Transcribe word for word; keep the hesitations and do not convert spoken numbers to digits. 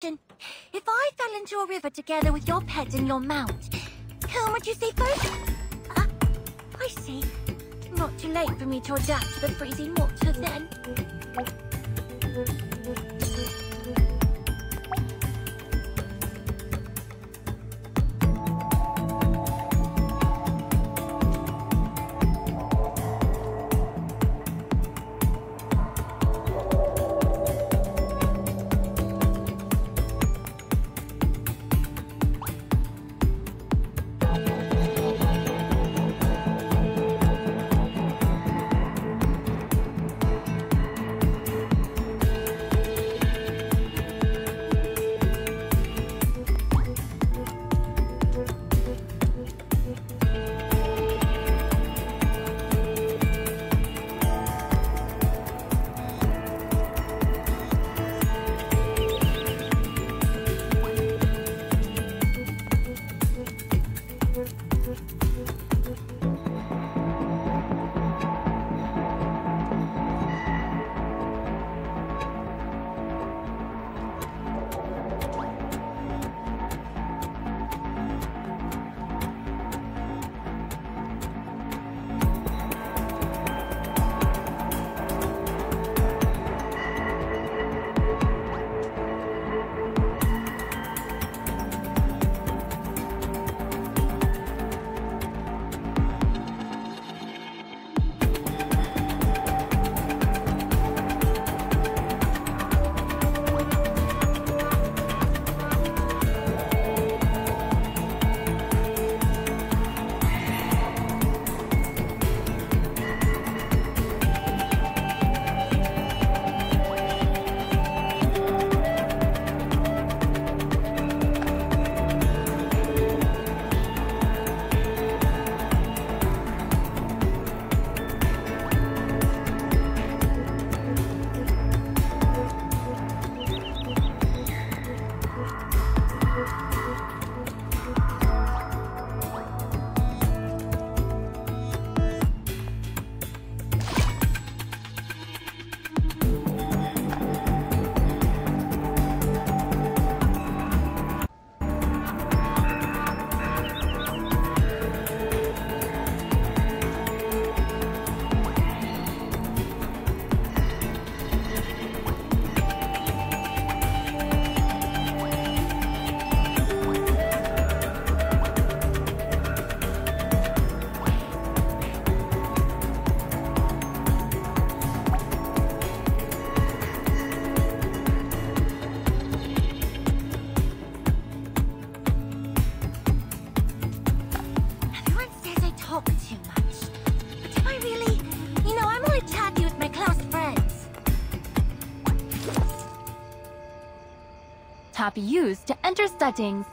If I fell into a river together with your pet and your mount, whom would you see first? Ah, I see. Not too late for me to adapt to the freezing water then. Used to enter settings.